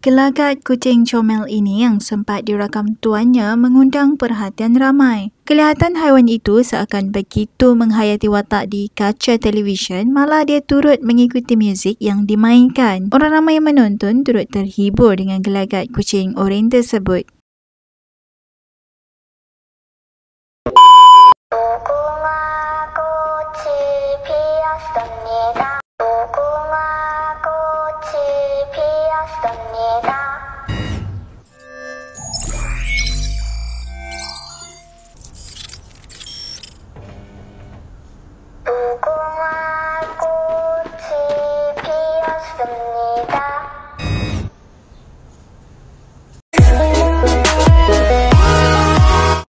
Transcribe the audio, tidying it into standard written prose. Gelagat kucing comel ini yang sempat dirakam tuannya mengundang perhatian ramai. Kelihatan haiwan itu seakan begitu menghayati watak di kaca televisyen, malah dia turut mengikuti muzik yang dimainkan. Orang ramai yang menonton turut terhibur dengan gelagat kucing oranye tersebut.